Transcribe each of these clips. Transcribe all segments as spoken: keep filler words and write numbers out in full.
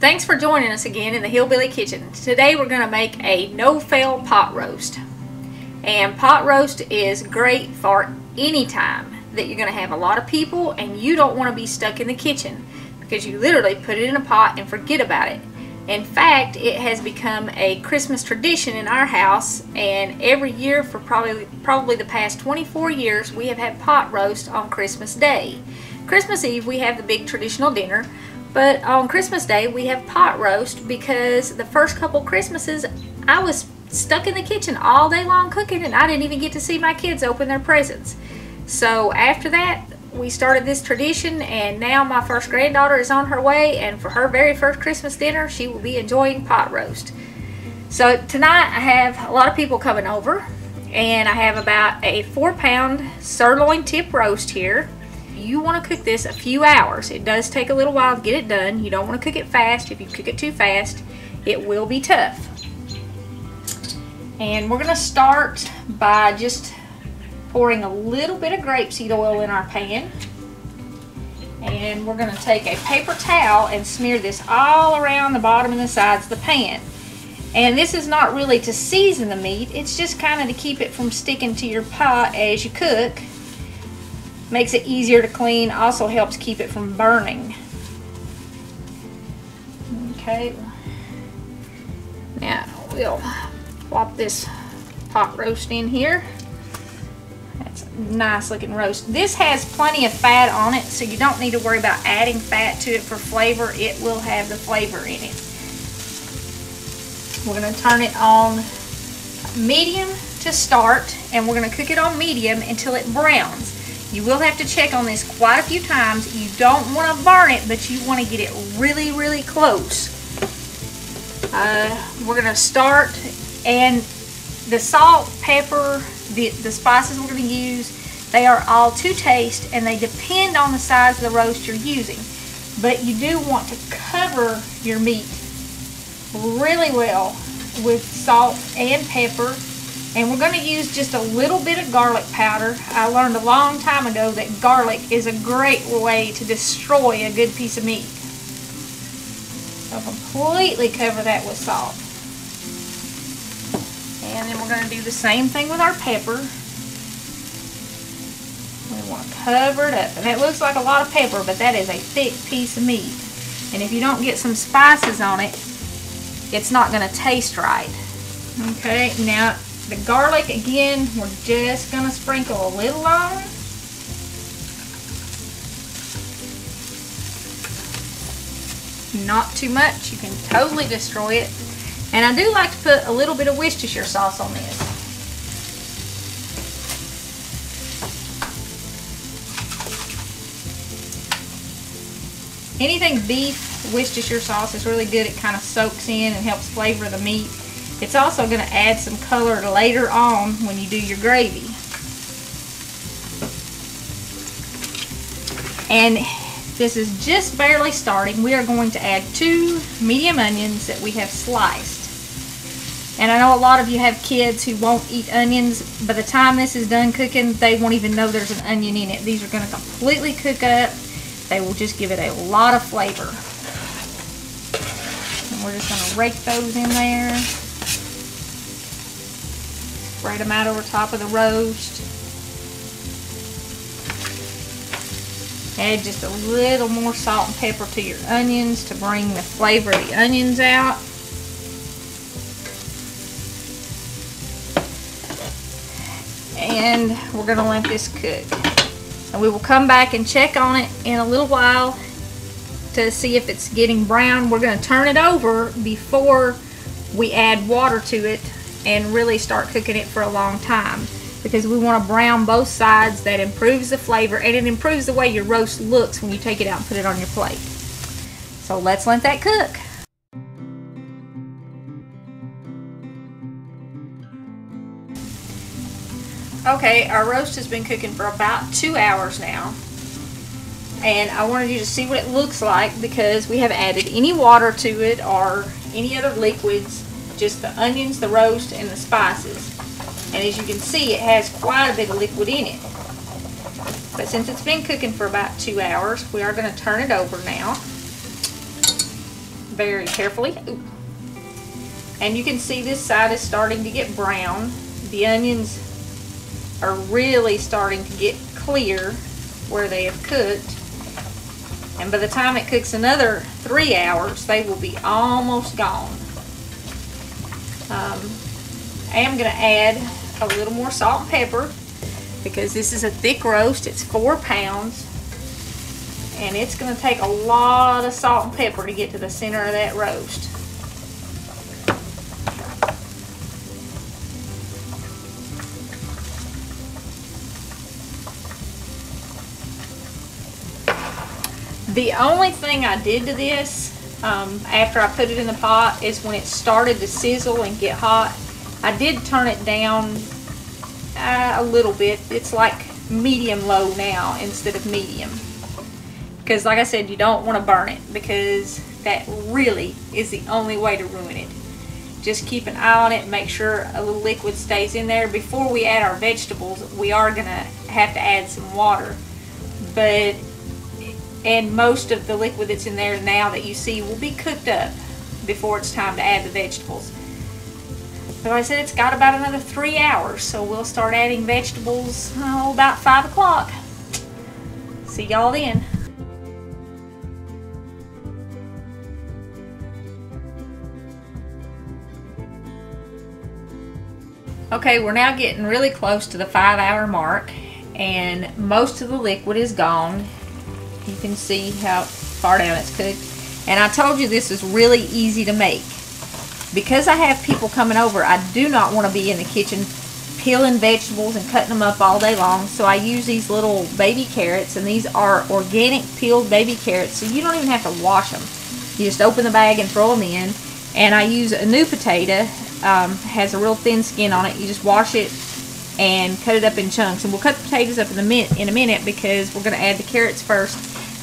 Thanks for joining us again in the Hillbilly Kitchen. Today we're going to make a no-fail pot roast. And pot roast is great for any time that you're going to have a lot of people and you don't want to be stuck in the kitchen, because you literally put it in a pot and forget about it. In fact, it has become a Christmas tradition in our house, and every year for probably, probably the past twenty-four years we have had pot roast on Christmas Day. Christmas Eve we have the big traditional dinner. But on Christmas Day, we have pot roast because the first couple Christmases, I was stuck in the kitchen all day long cooking, and I didn't even get to see my kids open their presents. So after that, we started this tradition, and now my first granddaughter is on her way, and for her very first Christmas dinner, she will be enjoying pot roast. So tonight, I have a lot of people coming over, and I have about a four pound sirloin tip roast here. You want to cook this a few hours. It does take a little while to get it done. You don't want to cook it fast. If you cook it too fast, it will be tough. And we're going to start by just pouring a little bit of grapeseed oil in our pan. And we're going to take a paper towel and smear this all around the bottom and the sides of the pan. And this is not really to season the meat. It's just kind of to keep it from sticking to your pot as you cook. Makes it easier to clean, also helps keep it from burning. Okay, now we'll plop this pot roast in here. That's a nice looking roast. This has plenty of fat on it, so you don't need to worry about adding fat to it for flavor. It will have the flavor in it. We're going to turn it on medium to start, and we're going to cook it on medium until it browns. You will have to check on this quite a few times. You don't want to burn it, but you want to get it really, really close. Uh, we're going to start, and the salt, pepper, the, the spices we're going to use, they are all to taste, and they depend on the size of the roast you're using. But you do want to cover your meat really well with salt and pepper. And we're going to use just a little bit of garlic powder. I learned a long time ago that garlic is a great way to destroy a good piece of meat. So completely cover that with salt. And then we're going to do the same thing with our pepper. We want to cover it up. And that looks like a lot of pepper, but that is a thick piece of meat. And if you don't get some spices on it, it's not going to taste right. Okay, now the garlic, again, we're just going to sprinkle a little on. Not too much. You can totally destroy it. And I do like to put a little bit of Worcestershire sauce on this. Anything beef, Worcestershire sauce is really good. It kind of soaks in and helps flavor the meat. It's also going to add some color later on when you do your gravy. And this is just barely starting. We are going to add two medium onions that we have sliced. And I know a lot of you have kids who won't eat onions. By the time this is done cooking, they won't even know there's an onion in it. These are going to completely cook up. They will just give it a lot of flavor. And we're just going to rake those in there. Spread them out over top of the roast. Add just a little more salt and pepper to your onions to bring the flavor of the onions out. And we're going to let this cook. And we will come back and check on it in a little while to see if it's getting brown. We're going to turn it over before we add water to it and really start cooking it for a long time, because we want to brown both sides. That improves the flavor, and it improves the way your roast looks when you take it out and put it on your plate. So let's let that cook. Okay, our roast has been cooking for about two hours now. and I wanted you to see what it looks like because we haven't added any water to it or any other liquids, just the onions, the roast, and the spices. And as you can see, it has quite a bit of liquid in it. But since it's been cooking for about two hours, we are going to turn it over now very carefully. Ooh. And you can see this side is starting to get brown. The onions are really starting to get clear where they have cooked, and by the time it cooks another three hours they will be almost gone. um, I am going to add a little more salt and pepper because this is a thick roast. It's four pounds, and it's going to take a lot of salt and pepper to get to the center of that roast. The only thing I did to this um, after I put it in the pot is when it started to sizzle and get hot, I did turn it down uh, a little bit. It's like medium low now instead of medium. Because like I said, you don't want to burn it because that really is the only way to ruin it. Just keep an eye on it and make sure a little liquid stays in there. Before we add our vegetables, we are going to have to add some water. But And most of the liquid that's in there now that you see will be cooked up before it's time to add the vegetables. But like I said, it's got about another three hours, so we'll start adding vegetables oh, about five o'clock. See y'all then. Okay, we're now getting really close to the five hour mark, and most of the liquid is gone. You can see how far down it's cooked. And I told you this is really easy to make. Because I have people coming over, I do not want to be in the kitchen peeling vegetables and cutting them up all day long. So I use these little baby carrots, and these are organic peeled baby carrots. So you don't even have to wash them. You just open the bag and throw them in. And I use a new potato. Um, has a real thin skin on it. You just wash it and cut it up in chunks. And we'll cut the potatoes up in a minute, in a minute because we're going to add the carrots first.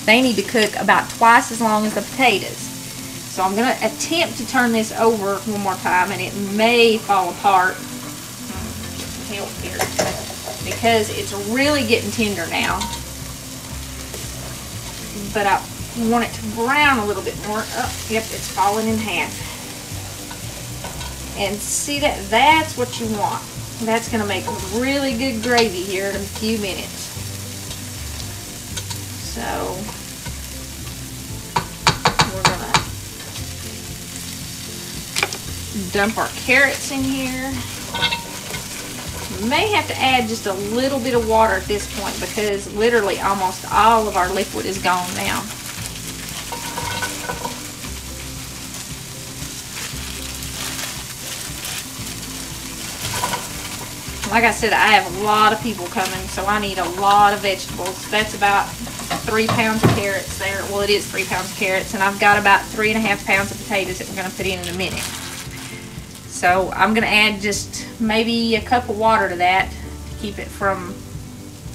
They need to cook about twice as long as the potatoes. So I'm going to attempt to turn this over one more time, and it may fall apart. Help here. Because it's really getting tender now. But I want it to brown a little bit more. Oh, yep, it's falling in half. And see that? That's what you want. That's going to make really good gravy here in a few minutes. So, we're going to dump our carrots in here. We may have to add just a little bit of water at this point because literally almost all of our liquid is gone now. Like I said, I have a lot of people coming, so I need a lot of vegetables. That's about three pounds of carrots there. Well, it is three pounds of carrots, and I've got about three and a half pounds of potatoes that we're going to put in in a minute. So I'm going to add just maybe a cup of water to that to keep it from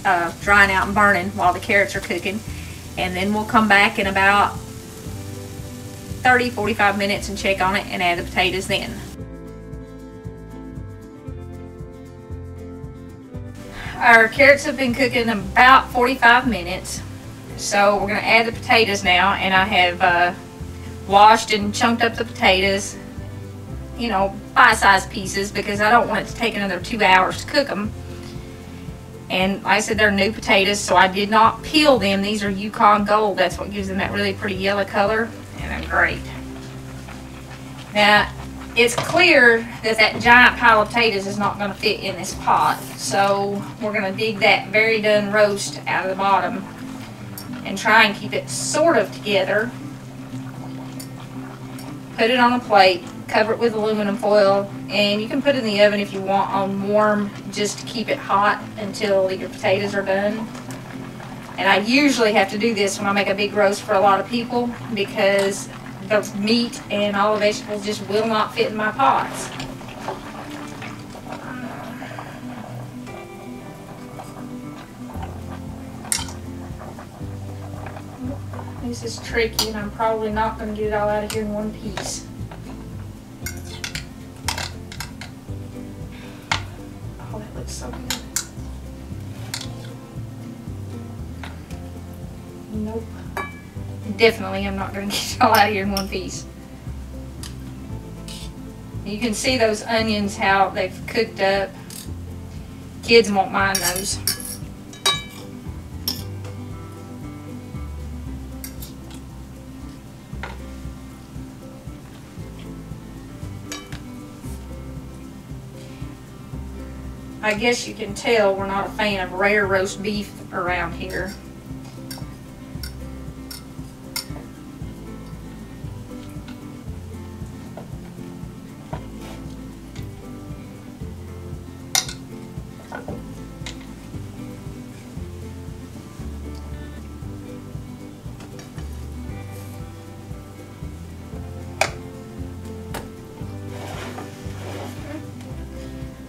uh, drying out and burning while the carrots are cooking. And then we'll come back in about thirty, forty-five minutes and check on it and add the potatoes then. Our carrots have been cooking about forty-five minutes, so we're going to add the potatoes now. And I have uh, washed and chunked up the potatoes, you know, bite-sized pieces, because I don't want it to take another two hours to cook them. And like I said, they're new potatoes, so I did not peel them. These are Yukon Gold. That's what gives them that really pretty yellow color, and they're great. Now, it's clear that that giant pile of potatoes is not going to fit in this pot, so we're going to dig that very done roast out of the bottom and try and keep it sort of together. Put it on a plate, cover it with aluminum foil, and you can put it in the oven if you want on warm just to keep it hot until your potatoes are done. And I usually have to do this when I make a big roast for a lot of people because the meat and all the vegetables just will not fit in my pots. This is tricky, and I'm probably not going to get it all out of here in one piece. Oh, that looks so good. Nope. Definitely I'm not going to get it all out of here in one piece. You can see those onions, how they've cooked up. Kids won't mind those. I guess you can tell we're not a fan of rare roast beef around here.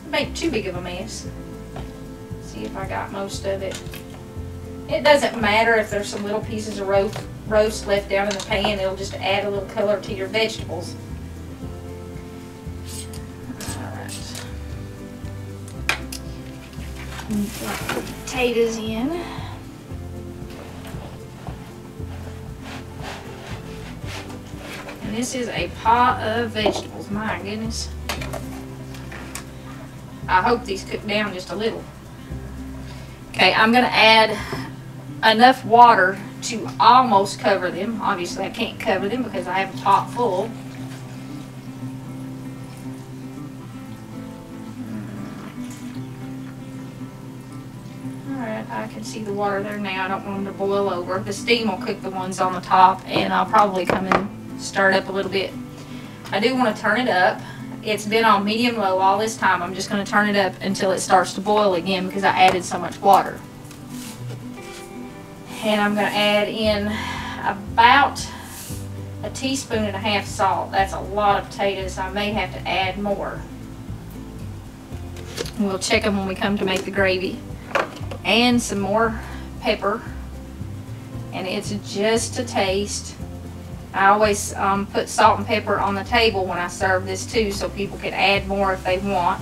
Make too big of a mess. See if I got most of it. It doesn't matter if there's some little pieces of roast, roast left down in the pan. It'll just add a little color to your vegetables. Alright. Put the potatoes in. And this is a pot of vegetables. My goodness. I hope these cook down just a little. Okay, I'm going to add enough water to almost cover them. Obviously, I can't cover them because I have a pot full. Alright, I can see the water there now. I don't want them to boil over. The steam will cook the ones on the top, and I'll probably come and stir it up a little bit. I do want to turn it up. It's been on medium-low all this time. I'm just going to turn it up until it starts to boil again because I added so much water. And I'm going to add in about a teaspoon and a half salt. That's a lot of potatoes. I may have to add more. We'll check them when we come to make the gravy. And some more pepper. And it's just a taste. I always um, put salt and pepper on the table when I serve this too, so people can add more if they want.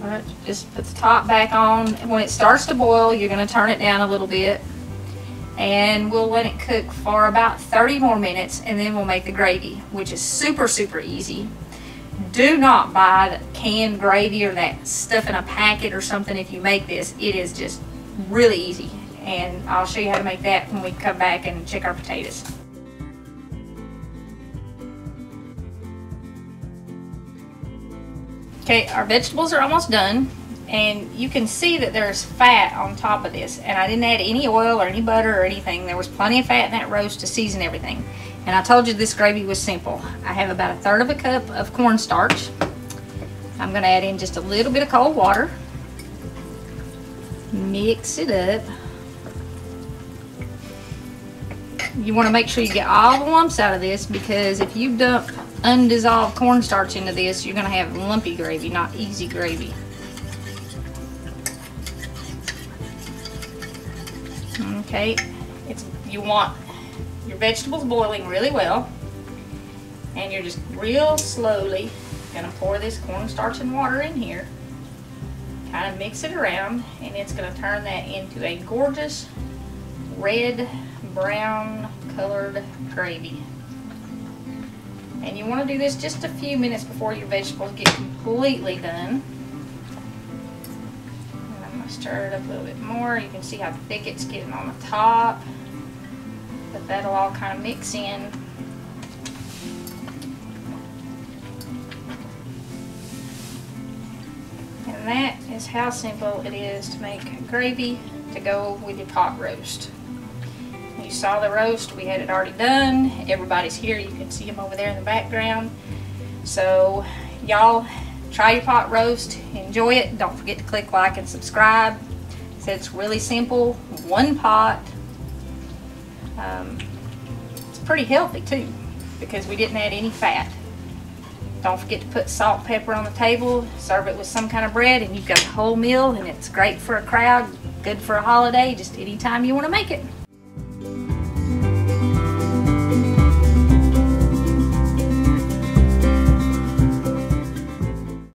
All right, just put the top back on. When it starts to boil, you're going to turn it down a little bit. And we'll let it cook for about thirty more minutes, and then we'll make the gravy, which is super, super easy. Do not buy the canned gravy or that stuff in a packet or something if you make this. It is just really easy. And I'll show you how to make that when we come back and check our potatoes. Okay, our vegetables are almost done, and you can see that there's fat on top of this, and I didn't add any oil or any butter or anything. There was plenty of fat in that roast to season everything. And I told you this gravy was simple. I have about a third of a cup of cornstarch. I'm going to add in just a little bit of cold water, mix it up. You want to make sure you get all the lumps out of this, because if you dump undissolved cornstarch into this, you're going to have lumpy gravy, not easy gravy. Okay, it's, you want your vegetables boiling really well, and you're just real slowly going to pour this cornstarch and water in here. Kind of mix it around, and it's going to turn that into a gorgeous red brown colored gravy. And you want to do this just a few minutes before your vegetables get completely done. And I'm going to stir it up a little bit more. You can see how thick it's getting on the top, but that'll all kind of mix in. And that is how simple it is to make gravy to go with your pot roast. You saw the roast, we had it already done. Everybody's here, you can see them over there in the background. So y'all try your pot roast, enjoy it. Don't forget to click like and subscribe. So it's really simple, one pot. Um, it's pretty healthy too, because we didn't add any fat. Don't forget to put salt and pepper on the table, serve it with some kind of bread, and you've got a whole meal, and it's great for a crowd. Good for a holiday, just anytime you want to make it.